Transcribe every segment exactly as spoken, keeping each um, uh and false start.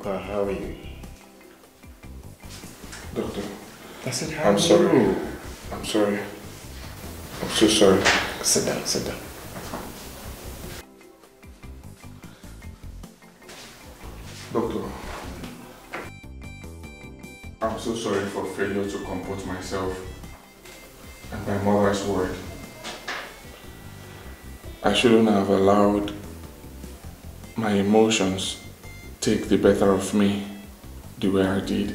Ebuka, how are you? Doctor, I said, how I'm are sorry. you? I'm sorry. I'm so sorry. Sit down, sit down. Doctor, I'm so sorry for failure to comport myself and my mother's word. I shouldn't have allowed my emotions take the better of me the way I did,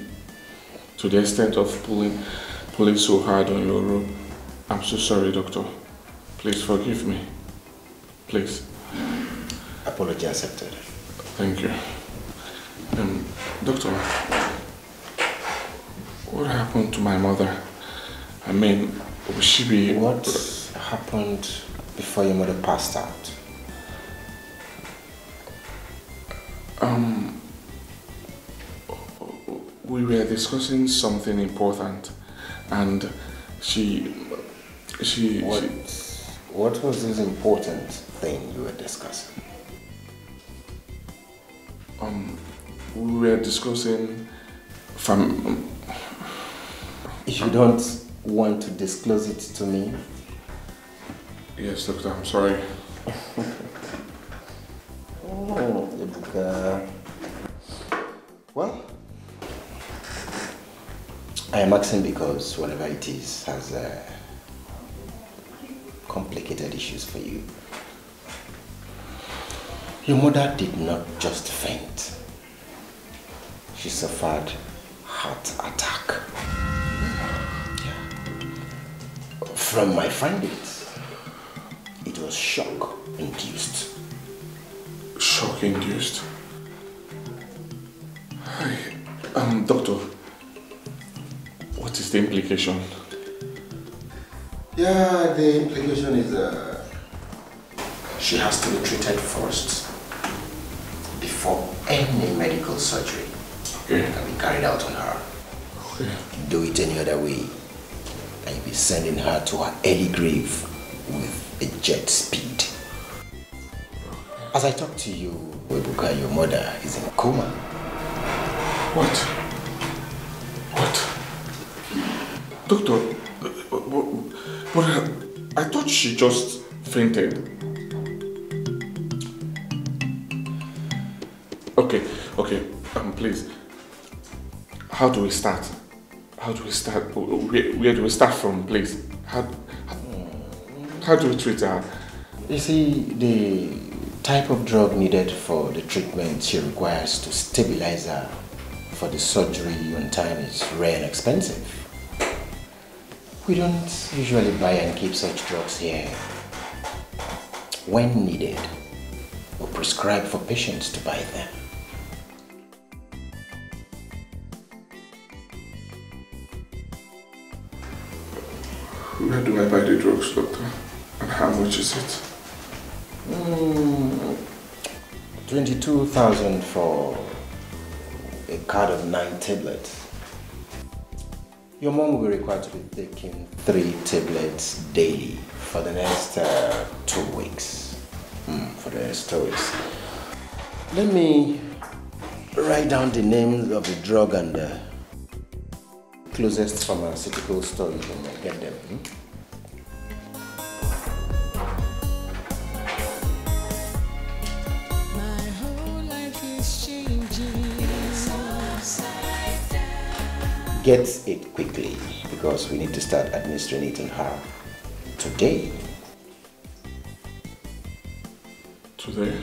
to the extent of pulling, pulling so hard on your rope. I'm so sorry, Doctor. Please forgive me. Please. Apology accepted. Thank you. Um, doctor, what happened to my mother? I mean, will she be... What happened before your mother passed out? Um, we were discussing something important, and she, she, what, she... What was this important thing you were discussing? Um, we were discussing from... If you don't want to disclose it to me? Yes, Doctor, I'm sorry. Oh, Ebuka. Well, I am asking because whatever it is has uh, complicated issues for you. Your mother did not just faint. She suffered heart attack. Yeah. From my findings, it was shock-induced. Shock-induced. Hi, um, Doctor, what is the implication? Yeah, the implication is uh, she has to be treated first before any medical surgery okay. can be carried out on her. Okay. Do it any other way, and you'll be sending her to her early grave with a jet speed. As I talk to you, Ebuka, your mother is in a coma. What? What? Doctor, what, what, I thought she just fainted. Okay, okay, um, please. How do we start? How do we start? Where, where do we start from, please? How, how do we treat her? You see, the type of drug needed for the treatment she requires to stabilize her for the surgery on time is rare and expensive. We don't usually buy and keep such drugs here. When needed, we prescribe for patients to buy them. Where do I buy the drugs, Doctor? And how much is it? Mm, twenty-two thousand for a card of nine tablets. Your mom will be required to be taking three tablets daily for the next uh, two weeks. Mm, for the next two weeks. Let me write down the names of the drug and the closest pharmaceutical store you can get them. Mm? Get it quickly because we need to start administering it on her today. Today?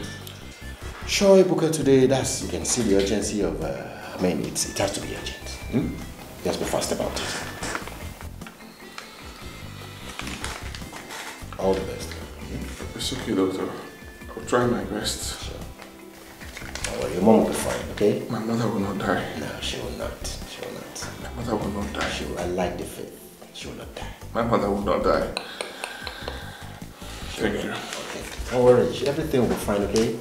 Sure, Ebuka, today. That's, you can see the urgency of, uh, I mean, it's, it has to be urgent. Hmm? Just be fast about it. All the best. Hmm? It's okay, Doctor. I'll try my best. Sure. Well, your mom will be fine, okay? My mother will not die. No, she will not. She will not. My mother will not die. She will, I like the faith. She will not die. My mother will not die. She Thank you. Not. Okay. Don't worry. Everything will be fine, okay?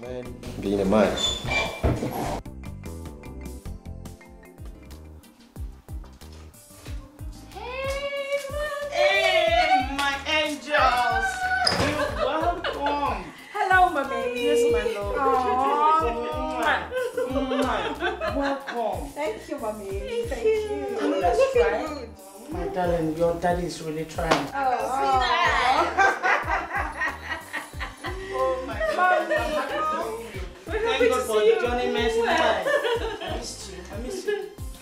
Man, being a man. my love. Aww. Welcome. Thank you, mommy. Thank, Thank you. you. Let's try. My darling, your daddy is really trying. Oh, oh my God. Oh, thank God for the journey, messy life. I missed you. I missed you.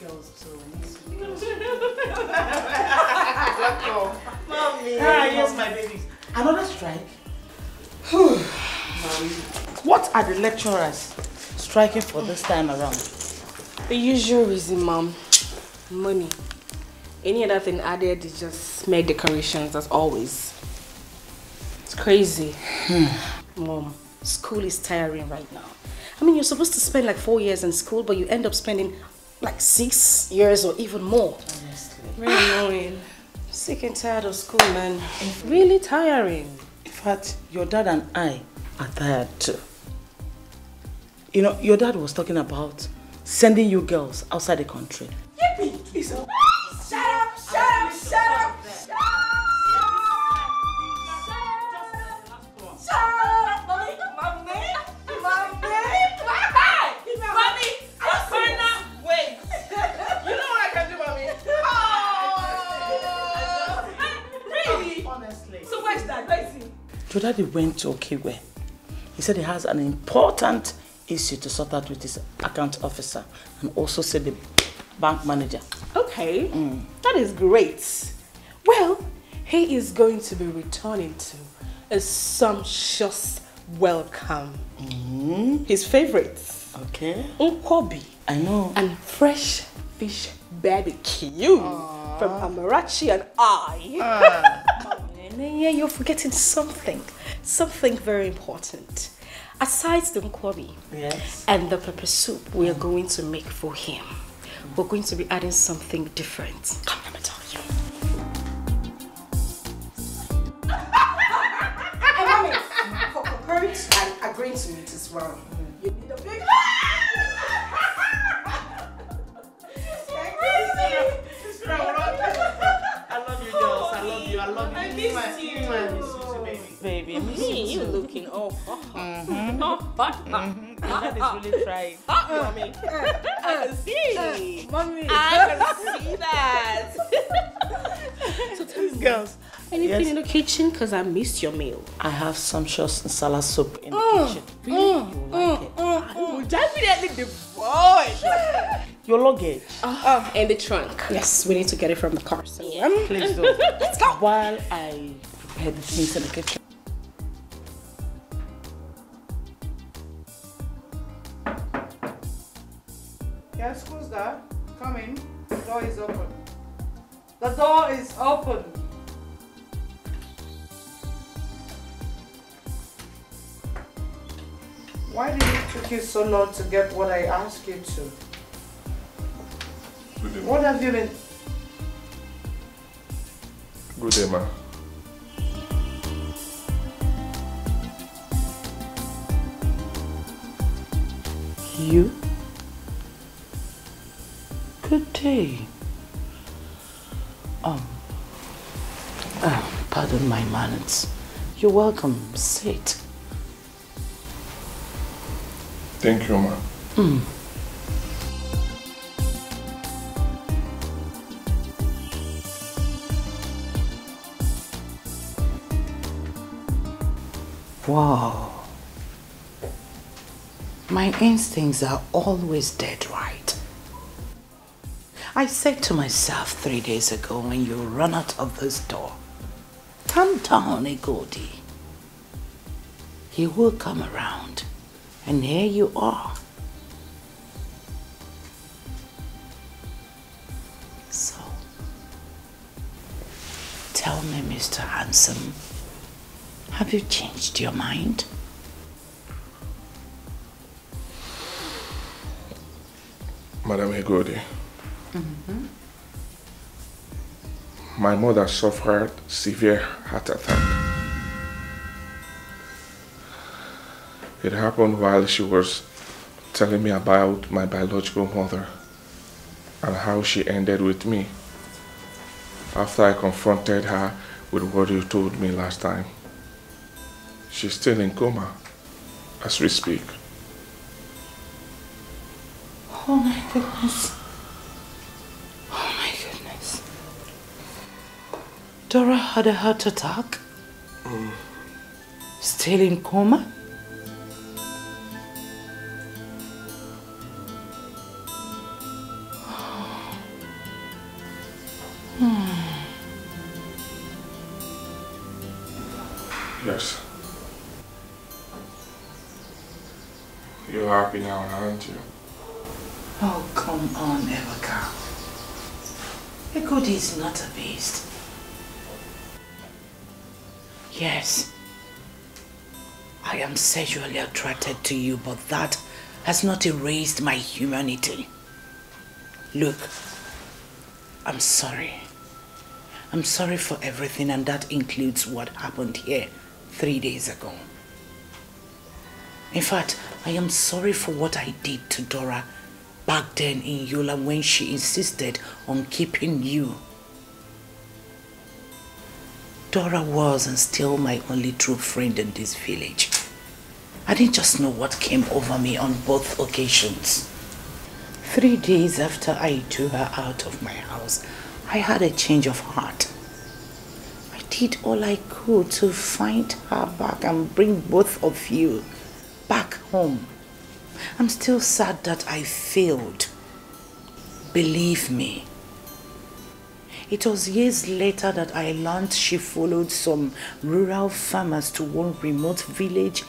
Girls, so I missed you. Welcome. Mommy. Ah, yes, my baby. Another strike? What are the lecturers striking for this time around? The usual reason, Mom. Money. Any other thing added is just mere decorations, as always. It's crazy. Hmm. Mom, school is tiring right now. I mean, you're supposed to spend like four years in school, but you end up spending like six years or even more. Honestly. Really annoying. Sick and tired of school, man. It's really tiring. In fact, your dad and I are tired too. You know, your dad was talking about sending you girls outside the country. Yippee! Shut up! Shut up! Shut up! Shut up! Shut up! Mommy! Mommy! Mommy! Mommy! What's going on? Wait! You know what I can do, Mommy? Honestly. So where's that? Where is he? Your daddy went to Okiwe. He said he has an important issue to sort out with his account officer and also said the bank manager. Okay, mm. That is great. Well, he is going to be returning to a sumptuous welcome. Mm. His favorites. Okay. Nkwobi. I know. And fresh fish barbecue. Aww. From Amarachi and I. Ah. Yeah, you're forgetting something. Something very important. Aside the nkwobi, yes, and the pepper soup we are going to make for him, mm. we're going to be adding something different. Come, let me tell you. And for courage, I agree to it as well. Mm. You need a big... I love you girls, I love you, I love you. I miss my, you. I miss you baby. Baby, I miss you too. You're looking all oh, oh. Mm-hmm. Mm-hmm. That is really trying. Mommy, I can see. Mommy, I can see that. So tell me, girls, anything yes. in the kitchen? Because I missed your meal. I have sumptuous salad soup in the mm, kitchen. Really, mm, you like mm, it? Mm, I will definitely devour. Your luggage. Oh, and the trunk. Yes, we need to get it from the car. So yeah. Please do. Let's go. While I prepare the things in the kitchen. Yes, who's there? Come in. The door is open. The door is open. Why did it take you so long to get what I asked you to? Good day, ma. What have you been? Good day, ma. You? Good day. Um. Oh, pardon my manners. You're welcome. Sit. Thank you, ma. Mm. Wow, my instincts are always dead right. I said to myself three days ago when you run out of this door, calm down, Egodi. He will come around, and here you are. So, tell me, Mister Handsome, have you changed your mind? Madam Egodi, mm-hmm. my mother suffered severe heart attack. It happened while she was telling me about my biological mother and how she ended with me after I confronted her with what you told me last time. She's still in coma as we speak. Oh my goodness. Oh my goodness. Dora had a heart attack. Mm. Still in coma. Hmm. Yes. You're happy now, aren't you? Oh, come on, Ebuka. Egodi is not a beast. Yes, I am sexually attracted to you, but that has not erased my humanity. Look, I'm sorry. I'm sorry for everything, and that includes what happened here three days ago. In fact, I am sorry for what I did to Dora back then in Yola when she insisted on keeping you. Dora was and still my only true friend in this village. I didn't just know what came over me on both occasions. Three days after I drew her out of my house, I had a change of heart. I did all I could to find her back and bring both of you back home. I'm still sad that I failed. Believe me. It was years later that I learned she followed some rural farmers to one remote village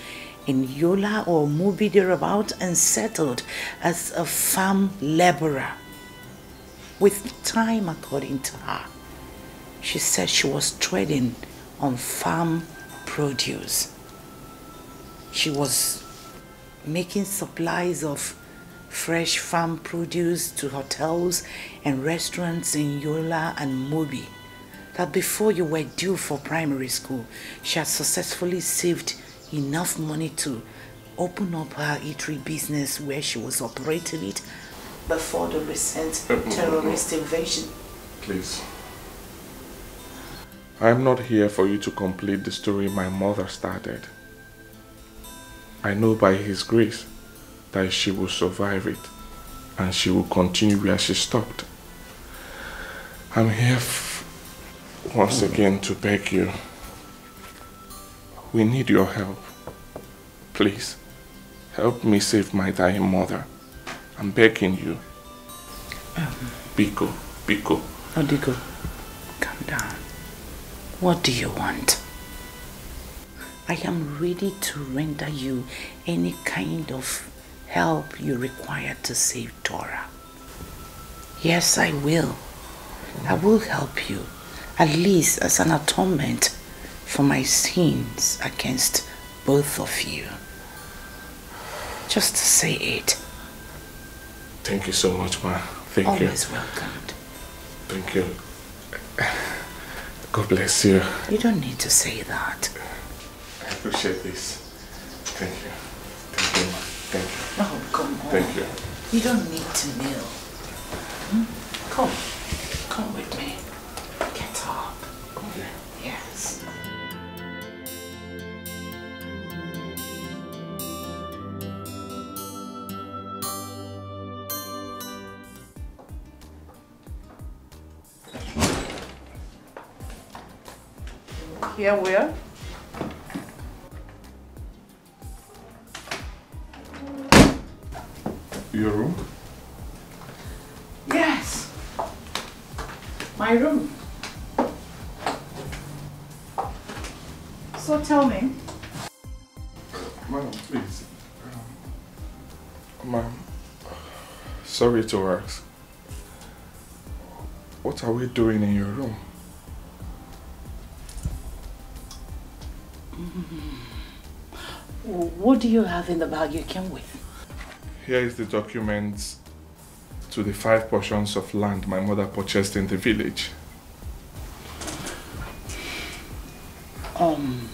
in Yola or Mubi thereabout and settled as a farm laborer. With time, according to her, she said she was trading on farm produce. She was making supplies of fresh farm produce to hotels and restaurants in Yola and Mubi. That before you were due for primary school, she had successfully saved enough money to open up her eatery business where she was operating it before the recent terrorist invasion. Please. I am not here for you to complete the story my mother started. I know by His grace that she will survive it and she will continue where she stopped. I'm here once again to beg you. We need your help. Please, help me save my dying mother. I'm begging you. Um, Biko, Biko. Odiko, calm down. What do you want? I am ready to render you any kind of help you require to save Dora. Yes, I will. I will help you, at least as an atonement for my sins against both of you. Just to say it. Thank you so much, ma. Thank Always you. Always welcomed. Thank you. God bless you. You don't need to say that. I appreciate this. Thank you. Thank you, ma. Thank you. Oh, come on. Thank you. You don't need to kneel. Hmm? Come. Come with me. Get up. Okay. Yes. Here we are. Your room? Yes. My room. So tell me. Ma'am, please. Um, Ma'am, sorry to ask. What are we doing in your room? Mm-hmm. What do you have in the bag you came with? Here is the document to the five portions of land my mother purchased in the village. Um,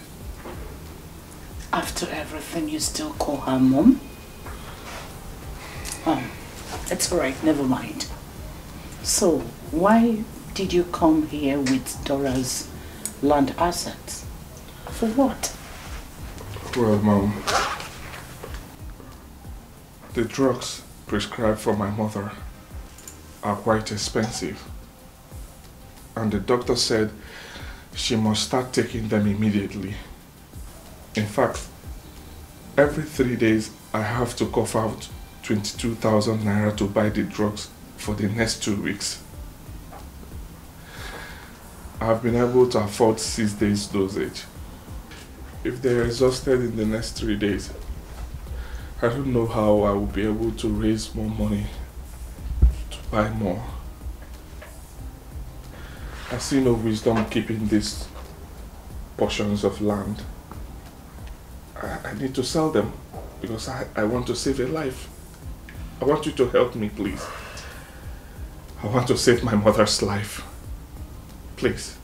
after everything, you still call her mom? Um, it's all right, never mind. So, why did you come here with Dora's land assets? For what? Well, Mom, The drugs prescribed for my mother are quite expensive, and the doctor said she must start taking them immediately. In fact, every three days I have to cough out twenty-two thousand naira to buy the drugs for the next two weeks. I've been able to afford six days dosage. If they're exhausted in the next three days, I don't know how I will be able to raise more money to buy more. I see no wisdom keeping these portions of land. I need to sell them because I, I want to save a life. I want you to help me, please. I want to save my mother's life. Please.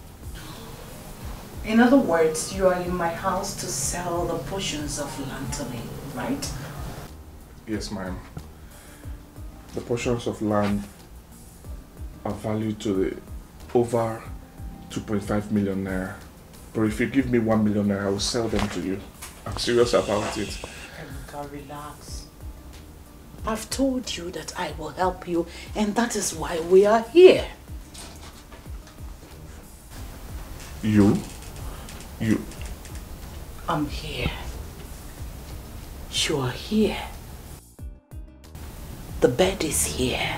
In other words, you are in my house to sell the portions of land to me, right? Yes, ma'am. The portions of land are valued to the over two point five million naira. But if you give me one million naira, I will sell them to you. I'm serious about it. Ebuka, relax. I've told you that I will help you, and that is why we are here. You? You? I'm here. You are here. The bed is here.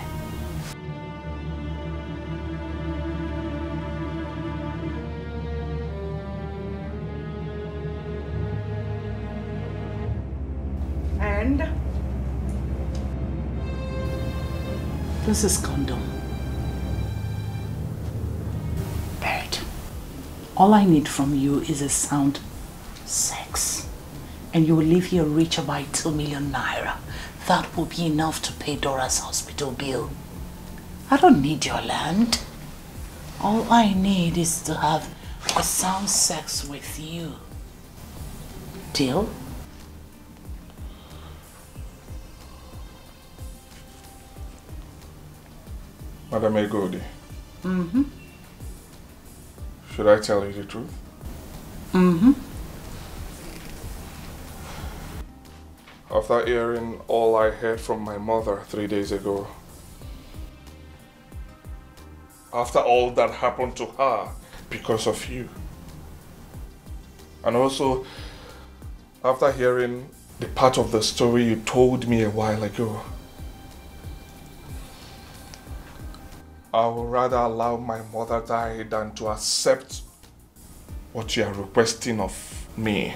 This is condom. Bed. All I need from you is a sound sex. And you will leave here richer by two million naira. That will be enough to pay Dora's hospital bill. I don't need your land. All I need is to have a sound sex with you. Deal? Madam Egodi. Mm-hmm. Should I tell you the truth? Mm-hmm. After hearing all I heard from my mother three days ago, after all that happened to her because of you, and also after hearing the part of the story you told me a while ago, I would rather allow my mother die than to accept what you are requesting of me.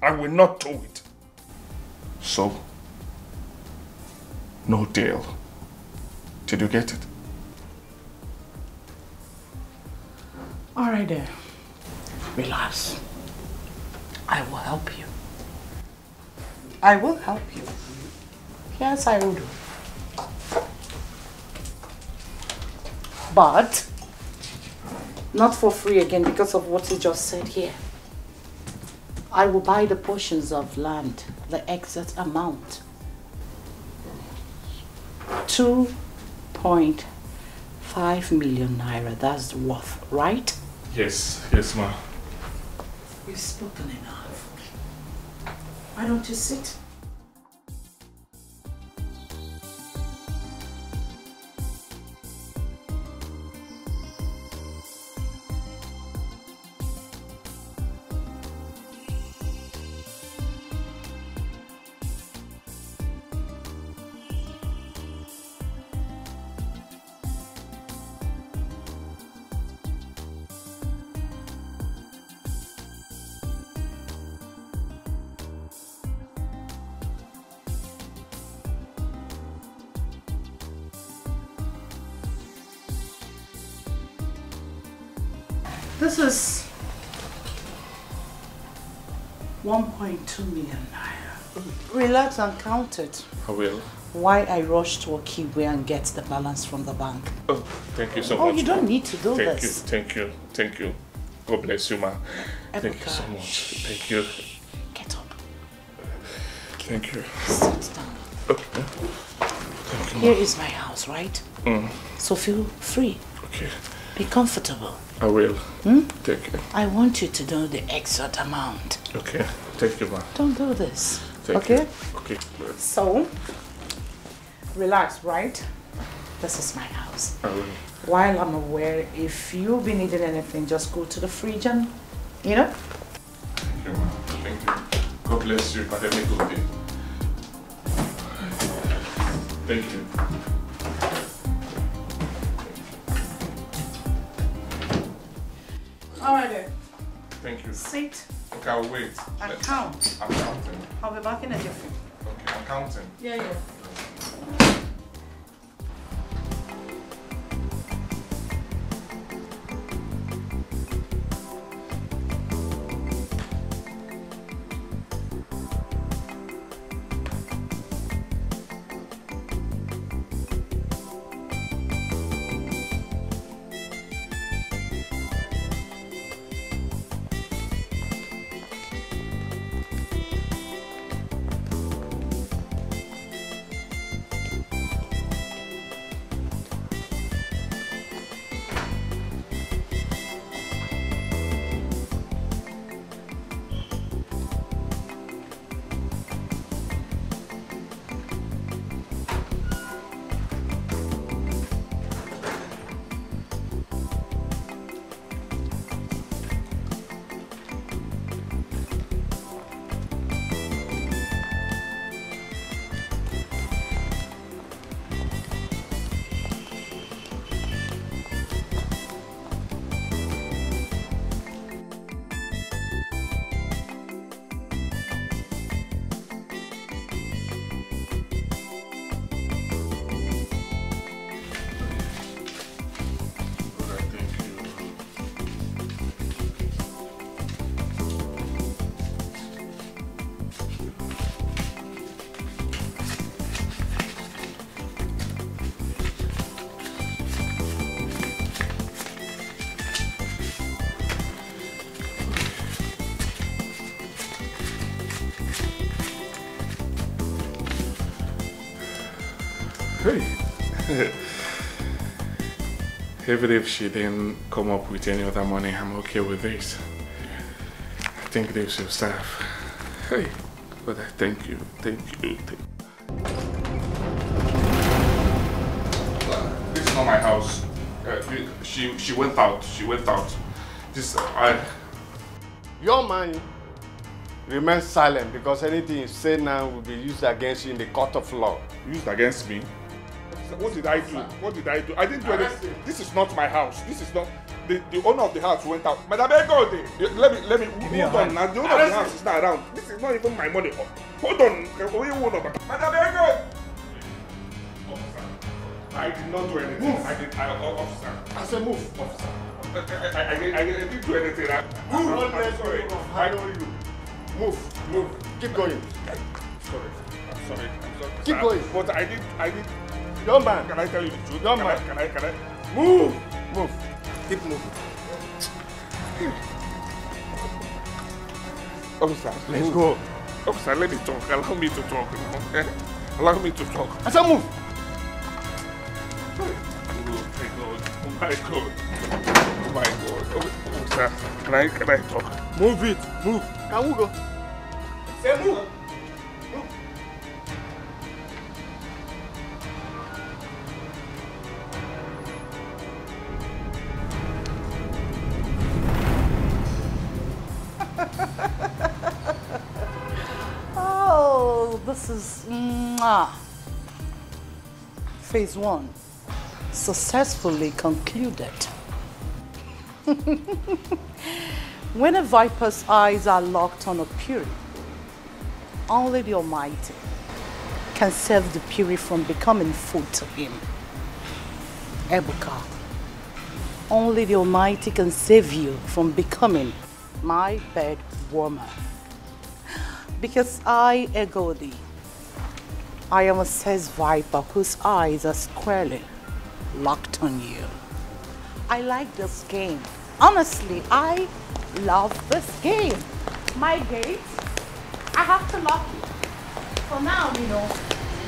I will not do it. So, no deal. Did you get it? All right there. Relax. I will help you. I will help you. Yes, I will do. But not for free again because of what you just said here. I will buy the portions of land, the exact amount. two point five million naira, that's worth, right? Yes, yes, ma'am. You've spoken enough. Why don't you sit? This is one point two million naira. Relax and count it. I will. Why I rushed to Okiwe and get the balance from the bank. Oh, thank you so oh, much. Oh, you don't need to do thank this. Thank you, thank you, thank you. God bless you, ma. Ebuka. Thank you so much. Thank you. Get up. Thank you. Sit down. Okay. Thank you, Here is my house, right? Mm. So feel free. Okay. Be comfortable. I will. Hmm? Take it. I want you to know the exact amount. Okay. Thank you, ma'am. Don't do this. Thank okay? You. Okay. So, relax, right? This is my house. Um, While I'm aware, if you'll be needing anything, just go to the fridge and, you know? Thank you, ma'am. Thank you. God bless you. Have a good day. Thank you. All right then. Thank you. Sit. Okay, I'll wait. I'm count. I'm counting. I'll be back in a jiffy. Okay, I'm counting. Yeah, yeah. Even if she didn't come up with any other money, I'm okay with this. I think they should serve. Hey, but I thank you, thank you, thank you. Uh, this is not my house. Uh, she she went out. She went out. This uh, I. Your man remains silent because anything you say now will be used against you in the court of law. Used against me. What did I do? What did I do? I didn't do anything. This is not my house. This is not. The, the owner of the house went out. Madam Egodi, let me, let me, hold on now. The owner of the house is not around. This is not even my money. Hold on. Madam Egodi! Officer, I did not do anything. Move. I did, I, officer. I said move. Officer. I, I, I, I didn't do anything. I, move. I'm, I'm sorry. I know you. Move. Move. Keep going. Sorry. I'm sorry. I'm sorry. Keep going. But I did, I did. Don't mind. Can I tell you the truth? Don't mind. Can I, can I, can I? Move! Move. Keep moving. Officer, let's move. Go. Officer, let me talk. Allow me to talk. Allow me to talk. I said move. Oh my God. Oh my God. Oh my God. Officer, can I, can I talk? Move it. Move. Can we go? Say move. This is mwah. Phase one successfully concluded. When a viper's eyes are locked on a fury, only the Almighty can save the fury from becoming food to him. Ebuka, only the Almighty can save you from becoming my bed warmer. Because I, Egodi, I am a crazed viper whose eyes are squarely locked on you. I like this game. Honestly, I love this game. My gate, I have to lock it. For now, you know,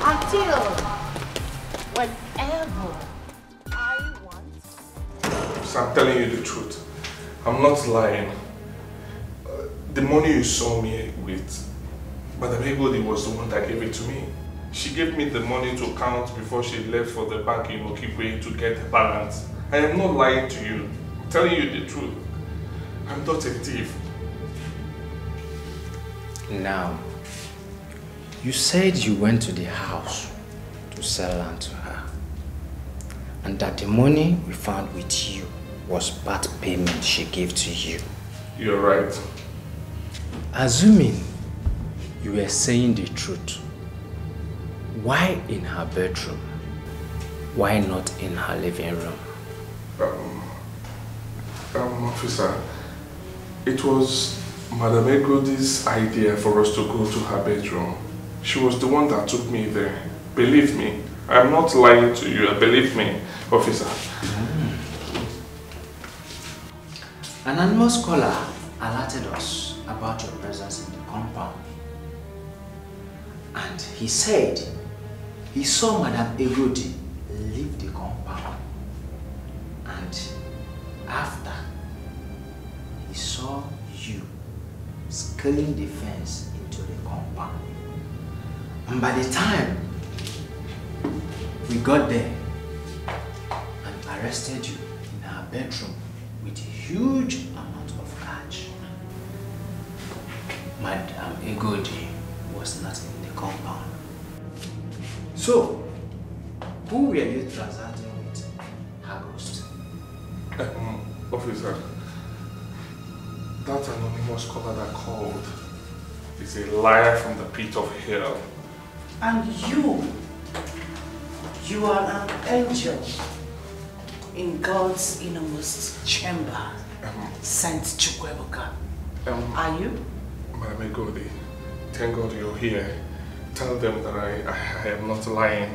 until whenever I want. So I'm telling you the truth. I'm not lying. Uh, the money you saw me with, Madam Egodi was the one that gave it to me. She gave me the money to count before she left for the bank in Okiwe to get the balance. I am not lying to you. I'm telling you the truth. I'm not a thief. Now, you said you went to the house to sell land to her, and that the money we found with you was part payment she gave to you. You're right. Assuming you were saying the truth, why in her bedroom? Why not in her living room? Um, um officer, it was Madam Egodi's idea for us to go to her bedroom. She was the one that took me there. Believe me, I'm not lying to you. Believe me, officer. Mm. An anonymous caller alerted us about your presence in the compound. And he said he saw Madame Egodi leave the compound. And after, he saw you scaling the fence into the compound. And by the time we got there and arrested you in her bedroom with a huge amount of cash, Madame Egodi was not in the compound. So, who were you transacting with? Her ghost? Um, officer, that anonymous caller that called is a liar from the pit of hell. And you, you are an angel in God's innermost chamber, um, Saint Chukwuka. Um, are you? Madam Egodi, thank God you're here. Tell them that I, I, I am not lying.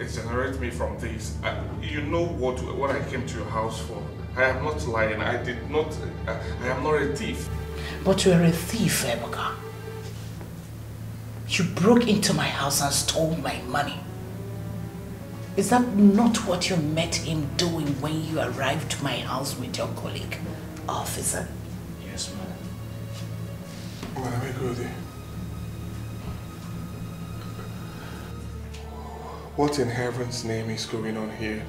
Exonerate me from this. I, you know what, what I came to your house for. I am not lying. I did not. I, I am not a thief. But you are a thief, Ebuka. You broke into my house and stole my money. Is that not what you met him doing when you arrived to my house with your colleague, officer? Yes, madam. Madam Egodi, what in heaven's name is going on here?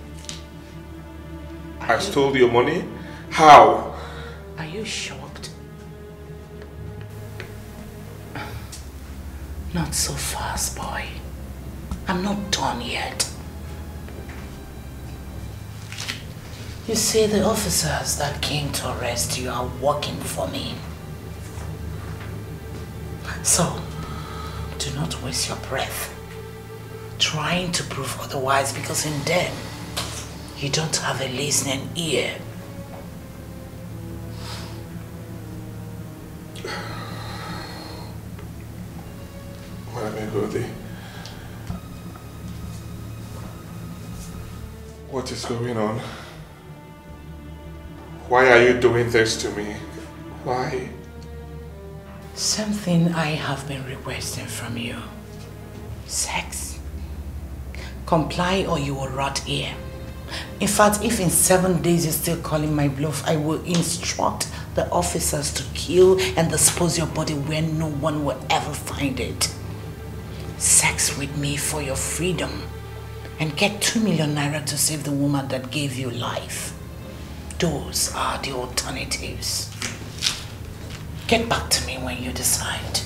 Are I you... stole your money? How? Are you shocked? Not so fast, boy. I'm not done yet. You see, the officers that came to arrest you are working for me. So, do not waste your breath trying to prove otherwise, because in them, you don't have a listening ear. What is going on? Why are you doing this to me? Why? Something I have been requesting from you. Sex. Comply or you will rot here. In fact, if in seven days you're still calling my bluff, I will instruct the officers to kill and dispose your body where no one will ever find it. Sex with me for your freedom and get two million naira to save the woman that gave you life. Those are the alternatives. Get back to me when you decide.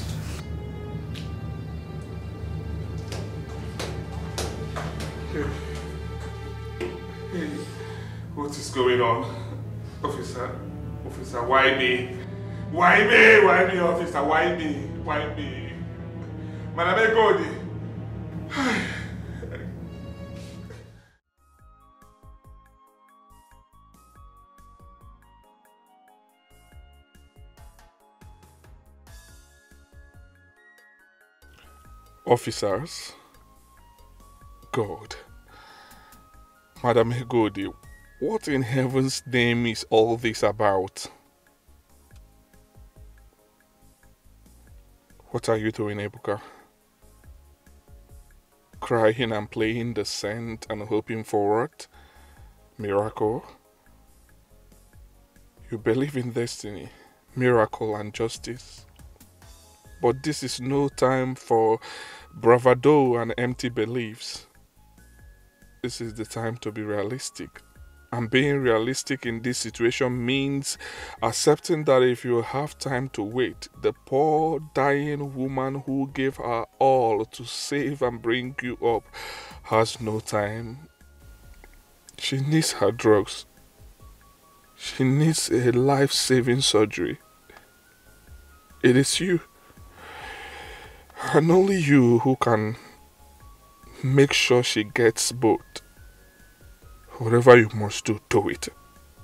Hey, hey. What is going on? Officer, officer, why me? Why me? Why me, officer? Why me? Why me? Madame Egodi. Officers, God, Madame Egodi, what in heaven's name is all this about? What are you doing, Ebuka? Crying and playing the saint and hoping for what? Miracle? You believe in destiny, miracle and justice. but this is no time for bravado and empty beliefs. This is the time to be realistic. And being realistic in this situation means accepting that if you have time to wait, the poor dying woman who gave her all to save and bring you up has no time. She needs her drugs. She needs a life-saving surgery. It is you, and only you, who can make sure she gets both. Whatever you must do, do it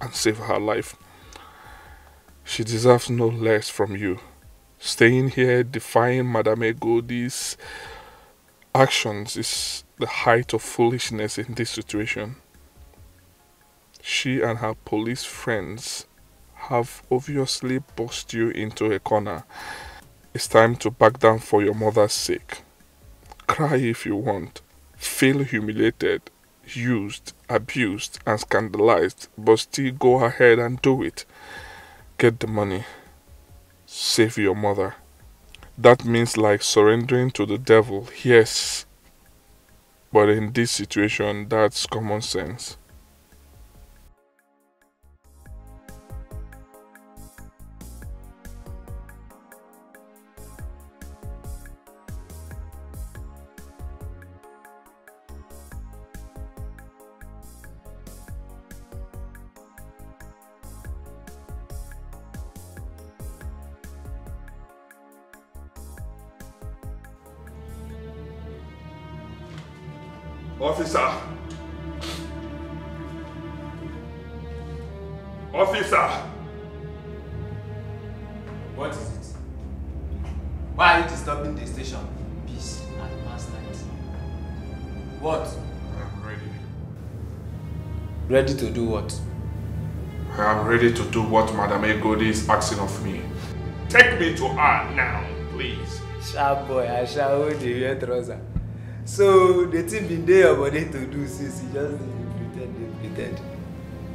and save her life. She deserves no less from you. Staying here defying Madame Egodi's actions is the height of foolishness in this situation. She and her police friends have obviously bossed you into a corner. It's time to back down for your mother's sake. Cry if you want. Feel humiliated, used, abused and scandalized, but still go ahead and do it. Get the money. Save your mother. That means like surrendering to the devil, yes. But in this situation, that's common sense. Officer! Officer! What is it? Why are you disturbing the station? Peace and past night. What? I'm ready. Ready to do what? I am ready to do what Madame Egodi is asking of me. Take me to her now, please. Sharp boy, I shall hold your trouser. So the team been there about it to do since you just pretend, pretend.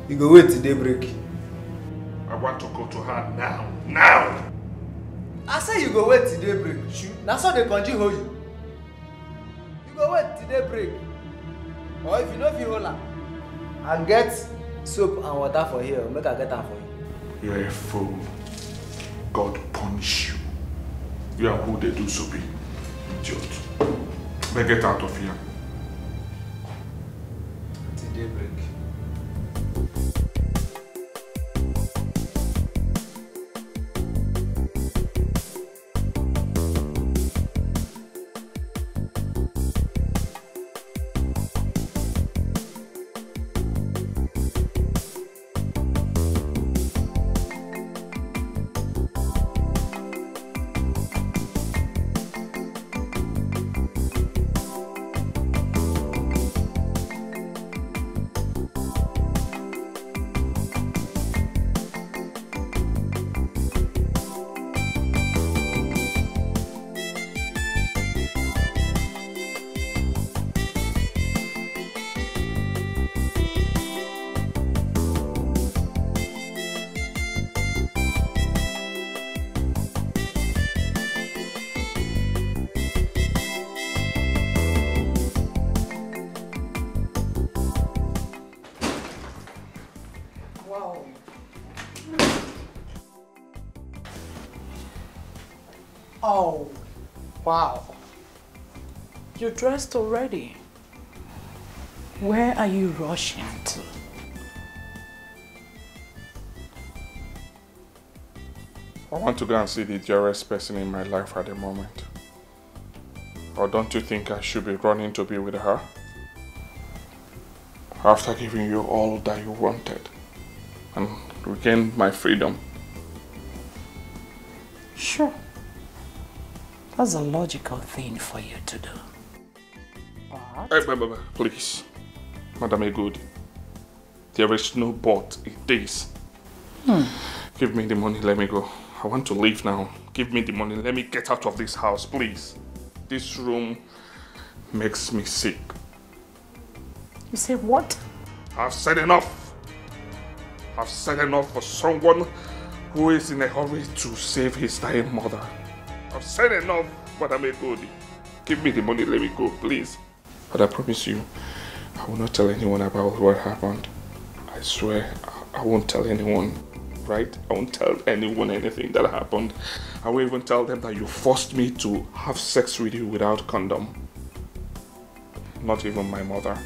You go wait till daybreak. I want to go to her now, now. I say you go wait till daybreak. That's how they conjure hold you. You go wait till daybreak, or if you know if you hold her, and get soap and water for here. Make I get her for you. You're a fool. God punish you. You are who they do soapy, idiot. They get out of here. Until daybreak. Oh, wow. You're dressed already. Where are you rushing to? I want to go and see the dearest person in my life at the moment. Or don't you think I should be running to be with her? After giving you all that you wanted and regained my freedom. Sure. That's a logical thing for you to do. But... Hey, please, Madame Egodi. There is no but in this. Hmm. Give me the money, let me go. I want to leave now. Give me the money, let me get out of this house, please. This room makes me sick. You say what? I've said enough. I've said enough for someone who is in a hurry to save his dying mother. I've said enough, Madam Egodi. Give me the money, let me go, please. But I promise you, I will not tell anyone about what happened. I swear, I, I won't tell anyone, right? I won't tell anyone anything that happened. I will even tell them that you forced me to have sex with you without condom. Not even my mother.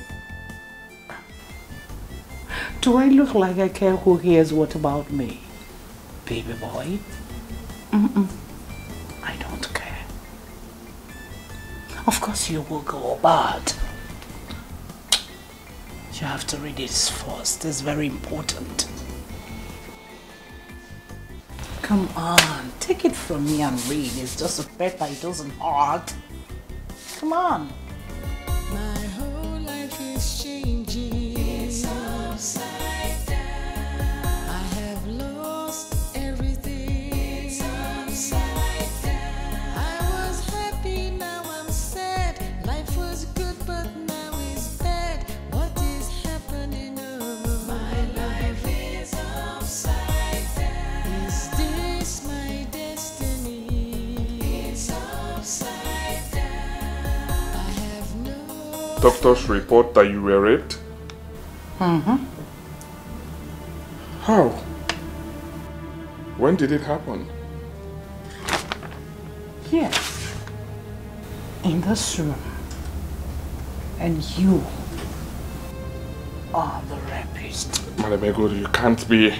Do I look like I care who hears what about me, baby boy? Mm-mm. I don't care. Of course you will go, but you have to read this first. It's very important. Come on, take it from me and read. It's just a paper, it doesn't hurt. Come on. My whole life is changing. It's upside down. I have lost everything. It's upside down. I was happy, now I'm sad. Life was good, but now it's bad. What is happening over? My life is upside down. Is this my destiny? It's upside down. Doctors report that you were raped? Mm-hmm. How? When did it happen? Here. In this room. And you are the rapist. Madam Egodi, you can't be...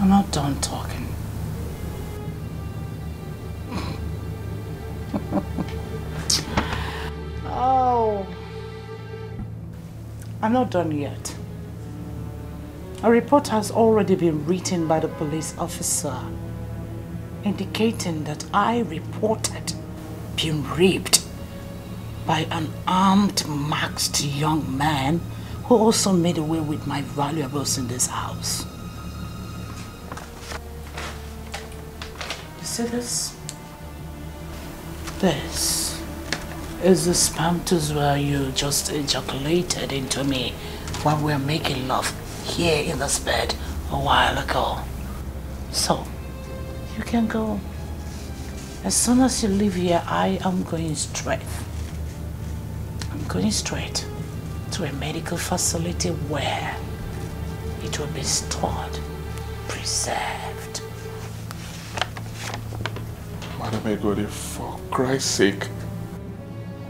I'm not done talking. Oh, I'm not done yet. A report has already been written by the police officer indicating that I reported being raped by an armed, masked young man who also made away with my valuables in this house. You see this? This. Is the sperms where you just ejaculated into me while we were making love here in this bed a while ago. So, you can go. As soon as you leave here, I am going straight. I'm going straight to a medical facility where it will be stored, preserved. Madam Egodi, for Christ's sake,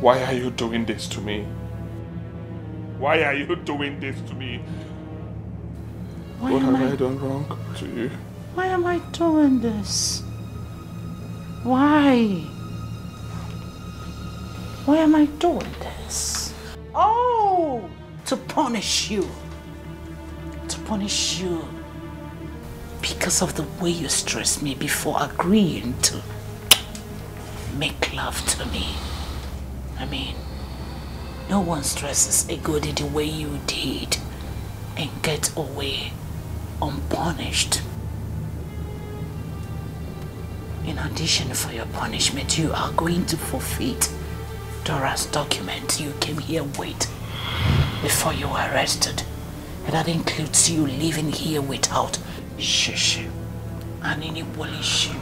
why are you doing this to me? Why are you doing this to me? Why what have I... I done wrong to you? Why am I doing this? Why? Why am I doing this? Oh! To punish you. To punish you. Because of the way you stressed me before agreeing to make love to me. I mean, no one stresses Egodi the way you did and get away unpunished. In addition for your punishment, you are going to forfeit Dora's document you came here with before you were arrested. And that includes you living here without Shishi and any Wallashi.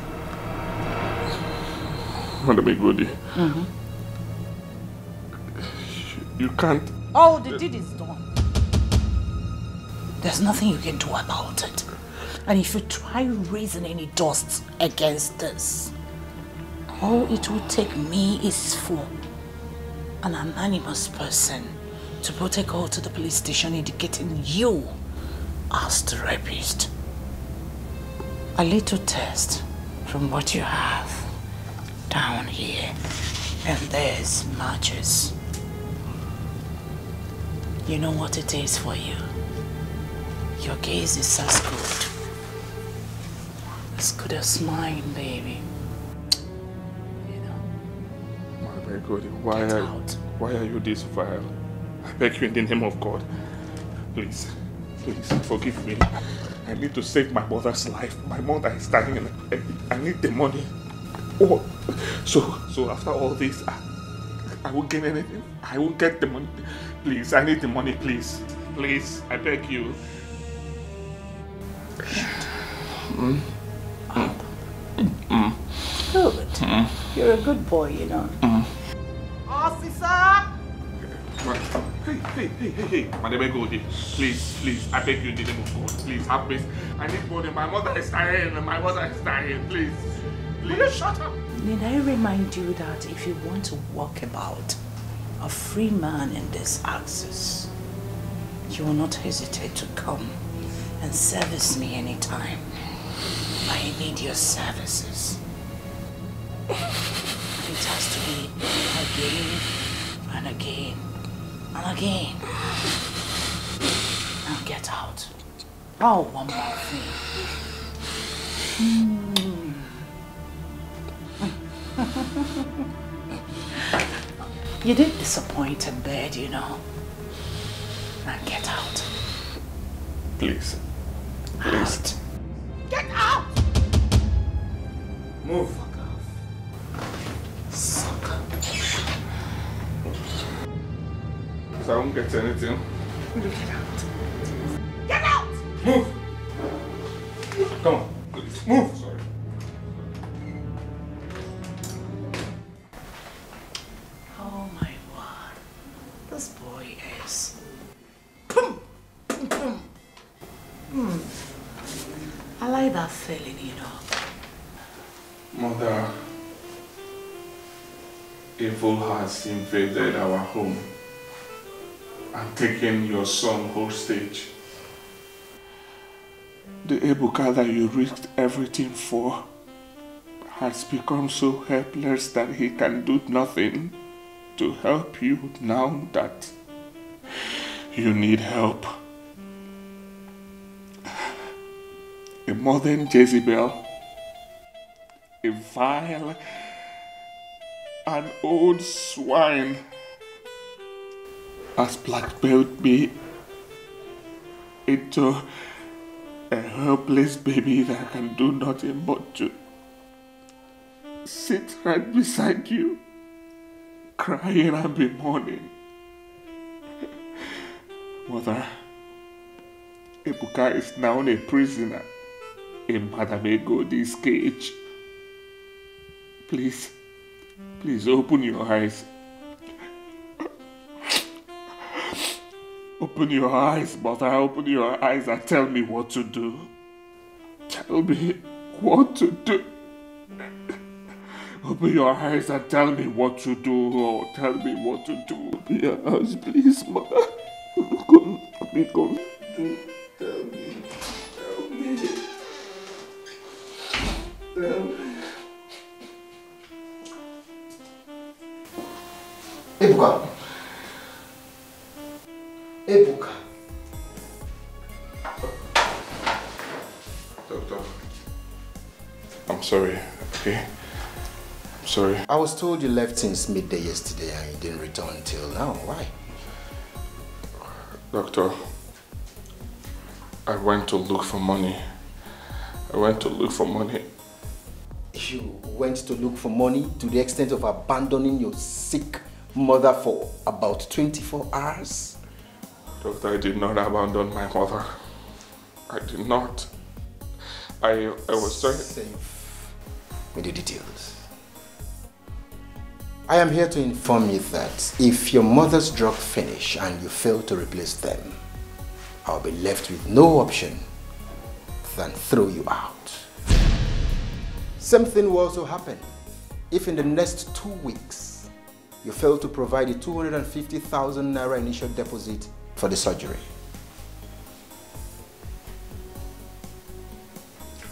Madam Egodi. Mm-hmm. You can't... Oh, the deed is done. There's nothing you can do about it. And if you try raising any dust against this, all it will take me is for an anonymous person to protocol to the police station indicating you as the rapist. A little test from what you have down here. And there's matches. You know what it is for you. Your gaze is as good. As good as mine, baby. You know. My very good. Why are, why are you this vile? I beg you in the name of God. Please. Please forgive me. I need to save my mother's life. My mother is dying and I, I need the money. Oh, so so after all this, I, I won't gain anything. I won't get the money. Please, I need the money, please. Please, I beg you. Mm. Mm. Mm. Mm. You're a good boy, you know. Mm. Officer! Hey, hey, hey, hey, hey, Madam Egodi, please, please, I beg you in the name of God, please, have peace. I need money, my mother is dying, my mother is dying, please, please, will you shut up? Need I remind you that if you want to walk about a free man in this axis, you will not hesitate to come and service me anytime. I need your services. It has to be again and again and again. Now get out. Oh, one more thing. Mm. You did disappoint in bed, you know. Now get out. Please. Please. Out. Get out! Move. Fuck off. Sucker. Because I won't get anything. Get out. Get out! Move! Come on, please. Move! Sorry. Oh my word. This boy is... Boom! Boom! Boom! Mm. I like that feeling, you know. Mother, evil has invaded our home and taken your son hostage. The Ebuka that you risked everything for has become so helpless that he can do nothing to help you now that you need help. A modern Jezebel, a vile, an old swine, has blackmailed me into a helpless baby that can do nothing but to sit right beside you, crying and be mourning. Mother, Ebuka is now a prisoner in Madam Egodi's cage. Please, please open your eyes. Open your eyes, mother. Open your eyes and tell me what to do. Tell me what to do. Open your eyes and tell me what to do. Oh, tell me what to do. Open your eyes, please, mother. Come, come, come. Tell me. Tell me. Tell me. Ebuka. Ebuka. Doctor. I'm sorry, okay? I'm sorry. I was told you left since midday yesterday and you didn't return till now. Why? Doctor, I went to look for money. I went to look for money. You went to look for money to the extent of abandoning your sick mother for about twenty-four hours? Doctor, I did not abandon my mother. I did not. I, I was sorry. Safe with the details. I am here to inform you that if your mother's drug finish and you fail to replace them, I'll be left with no option than throw you out. Same thing will also happen if in the next two weeks you fail to provide the two hundred fifty thousand naira initial deposit for the surgery.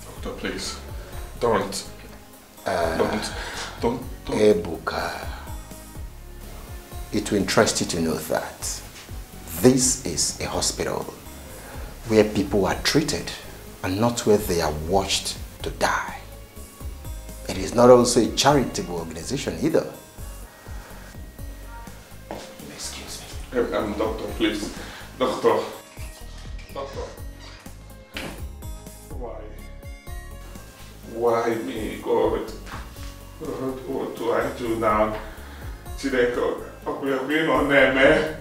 Doctor, please, don't. Uh, don't. Don't. Don't. Ebuka, it will interest you to know that this is a hospital where people are treated and not where they are watched to die. It is not also a charitable organization either. Excuse me. Um, doctor, please. Doctor. Doctor. Why? Why me, God? God, what do I do now? Chineke, okwe no neme.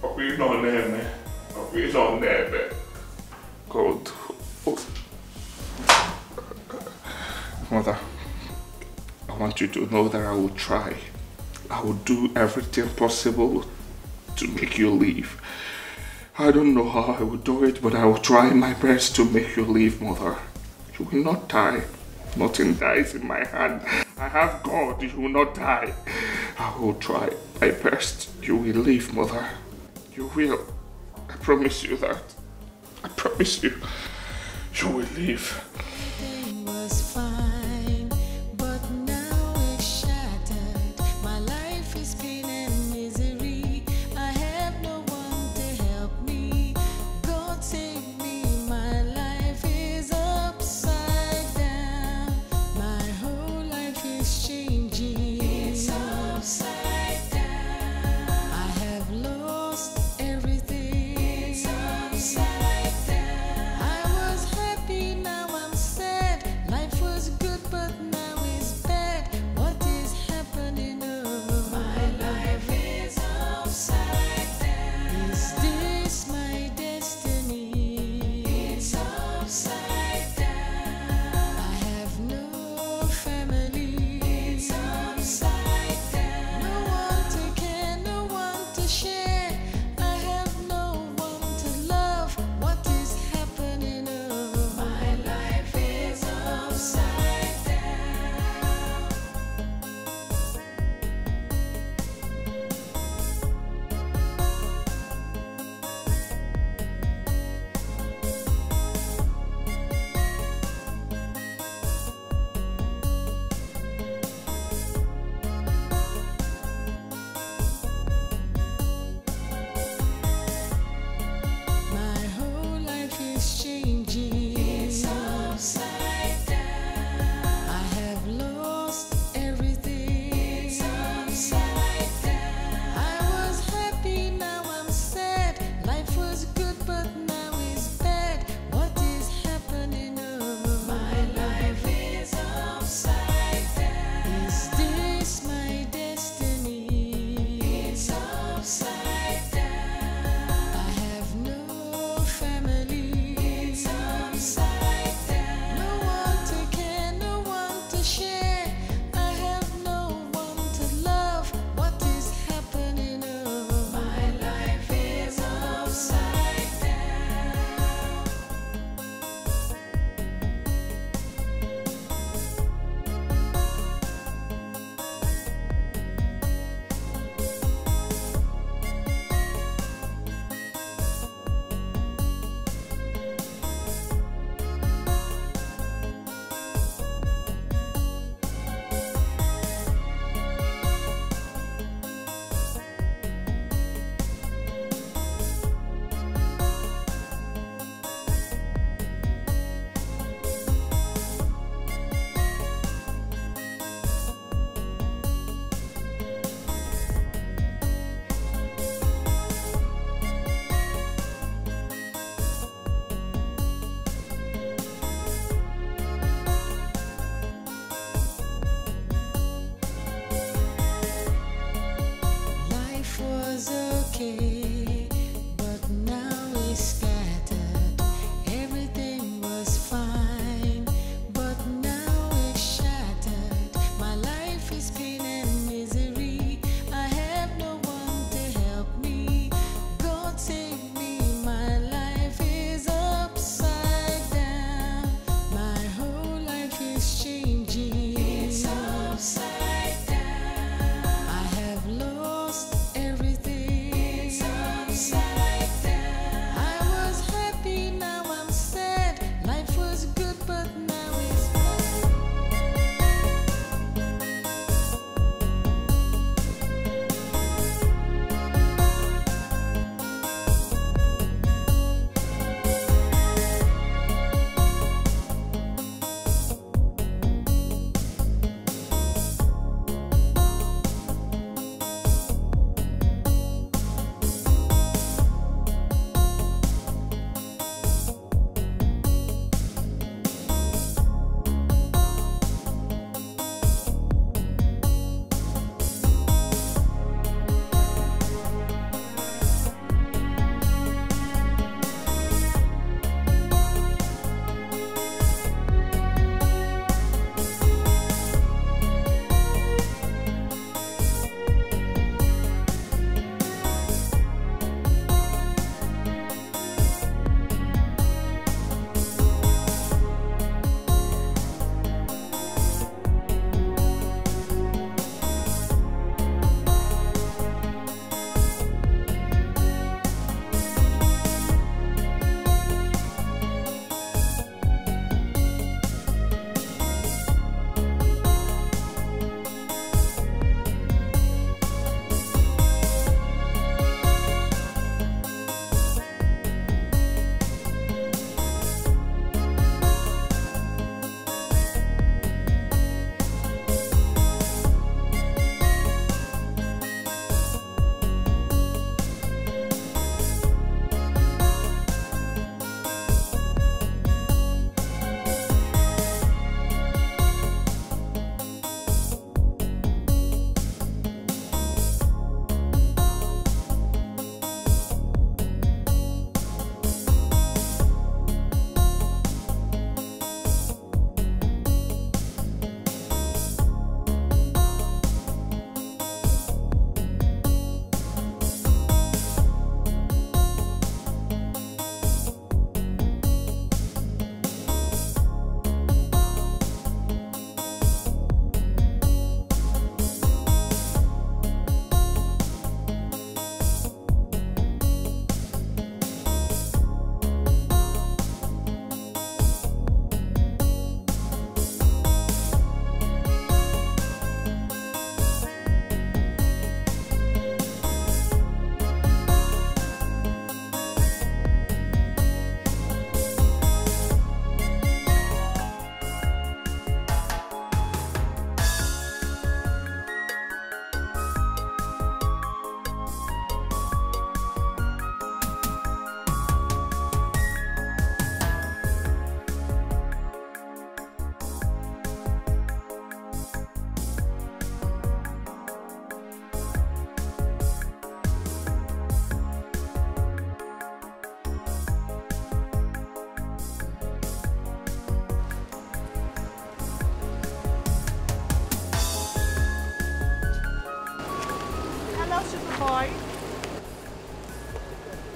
Okwe no neme. Okwe no neme. God. Mother. I want want you to know that I will try. I will do everything possible to make you leave. I don't know how I will do it, but I will try my best to make you leave, Mother. You will not die. Nothing dies in my hand. I have God. You will not die. I will try my best. You will leave, Mother. You will. I promise you that. I promise you. You will leave.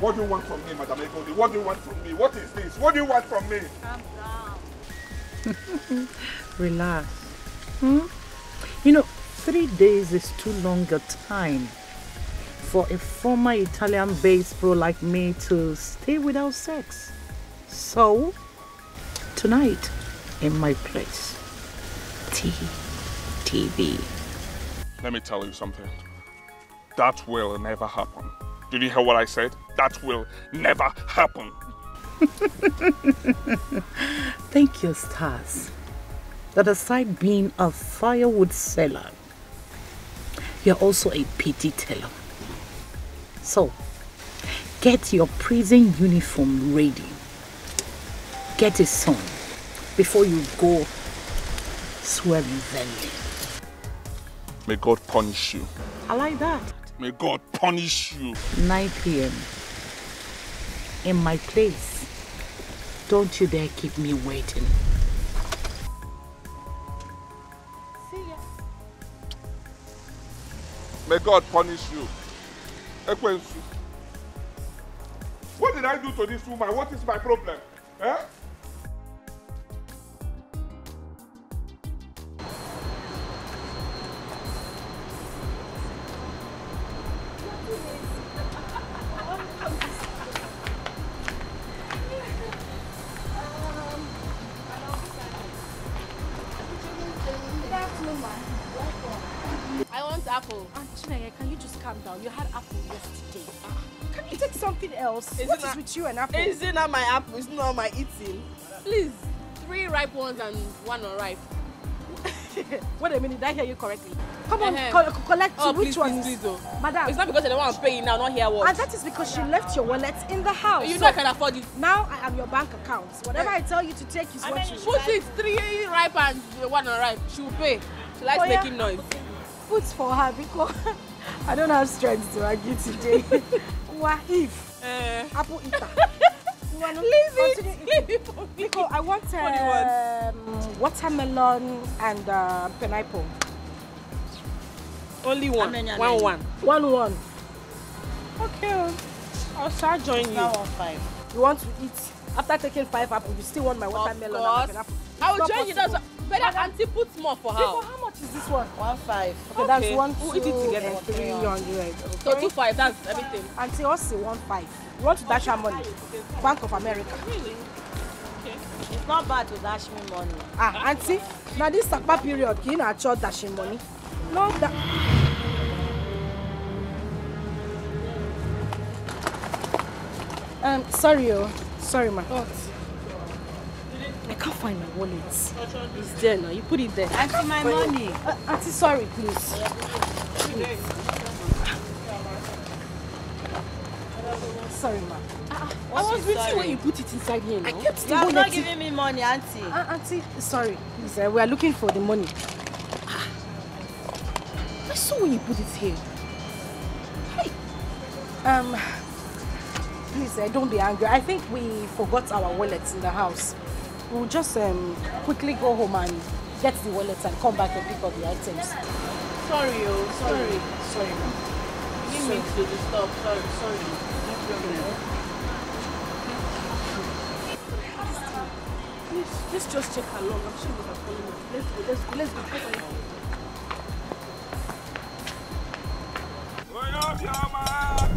What do you want from me, Madam Egodi? What do you want from me? What is this? What do you want from me? Calm down. Relax. Hmm? You know, three days is too long a time for a former Italian-based pro like me to stay without sex. So, tonight, in my place, tea, T V. Let me tell you something. That will never happen. Did you hear what I said? That will never happen. Thank you, stars. That aside being a firewood seller, you're also a pity teller. So, get your prison uniform ready. Get it sewn before you go swearing vending. May God punish you. I like that. May God punish you. nine p m In my place. Don't you dare keep me waiting. See ya. May God punish you. Ekwensi. What did I do to this woman? What is my problem? Eh? Else. What is with you and apple? Is it not my apple? It's not my eating. Please, three ripe ones and one unripe. Wait a minute, did I hear you correctly? Come on, uh-huh. co collect oh, which please, ones? Please, please, oh. Madam. It's not because I don't want to pay you now, not here what. And that is because she left your wallet in the house. You know so I can afford it. Now I am your bank account. Whatever yeah. I tell you to take is and what you put it, three ripe and one unripe. She will pay. She likes oh, yeah. making noise. Put for her because I don't have strength to argue today. What if? Uh, apple eater. You want to leave it, leave it for me. Because I want uh, um, watermelon and uh, pineapple. Only one. Amen, amen. One, one. One, one. Okay. I'll start joining you. Now five. You want to eat. After taking five apples, you still want my watermelon and pineapple. I will join you. That's better. Auntie puts more for her. For how much is this one? One five. Okay, okay. That's one, two, we'll eat it together. And three hundred. Okay. So two five. That's everything. Auntie also one five. You want to dash her money? Bank of America. Really? Okay. It's not bad to dash me money. Ah, auntie. Now this Sakpa period, you know, I charge dashing money. No that. Um, sorry, oh, sorry, my God. I can't find my wallet. It's there now. You put it there. I see my money. Uh, auntie, sorry, please. please. Sorry, ma'am. Uh, I was with you when you put it inside here. No? I kept the wallet. You're not giving me money, auntie. Uh, auntie, sorry. Please, uh, we are looking for the money. I saw when you put it here. Hey. Um. Please, uh, don't be angry. I think we forgot our wallets in the house. We'll just um, quickly go home and get the wallets and come back and pick up the items. Sorry, oh, sorry. Sorry, ma'am. You didn't mean to disturb. Sorry, sorry. No problem. Please, let's just check along. I'm sure we are following us. Let's go, let's go, let's go. Let's go. Let's go.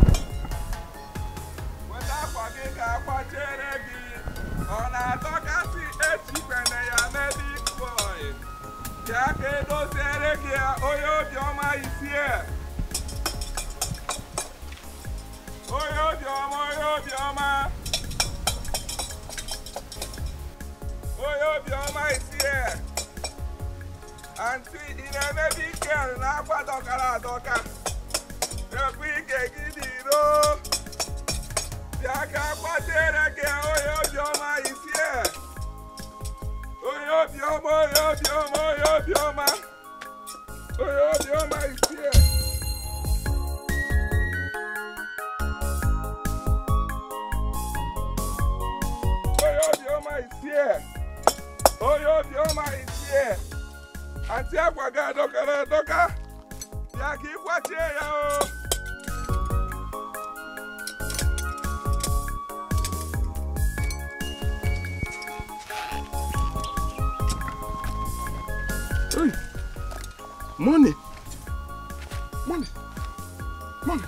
And see, in a baby girl, now what a caratoca. The big egg, Oh, Money. Money. Money.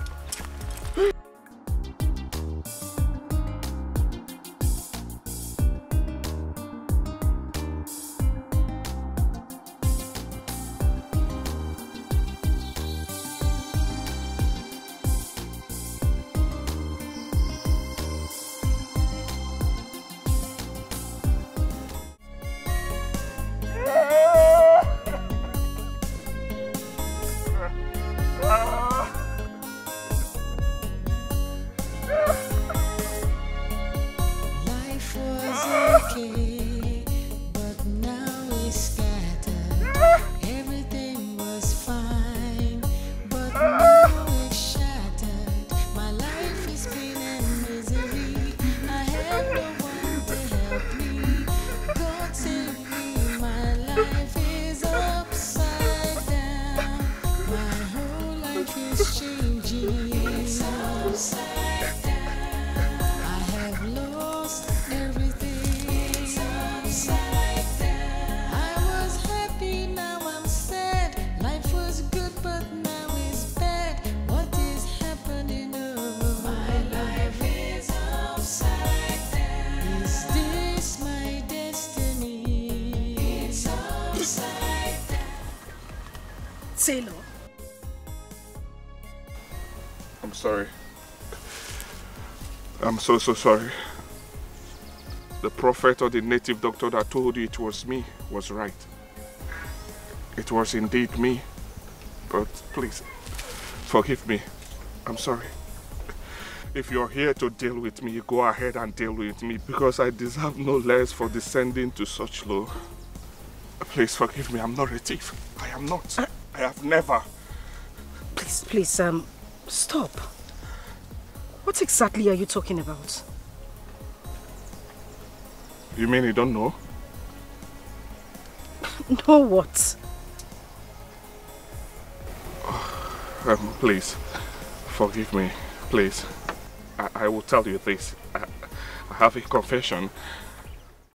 Sorry. I'm so, so sorry. The prophet or the native doctor that told you it was me was right. It was indeed me. But please, forgive me. I'm sorry. If you're here to deal with me, go ahead and deal with me because I deserve no less for descending to such low. Please forgive me. I'm not a thief. I am not. Uh, I have never. Please, please, um, stop. What exactly are you talking about? You mean you don't know? Know what? Um, please, forgive me, please. I, I will tell you this. I, I have a confession.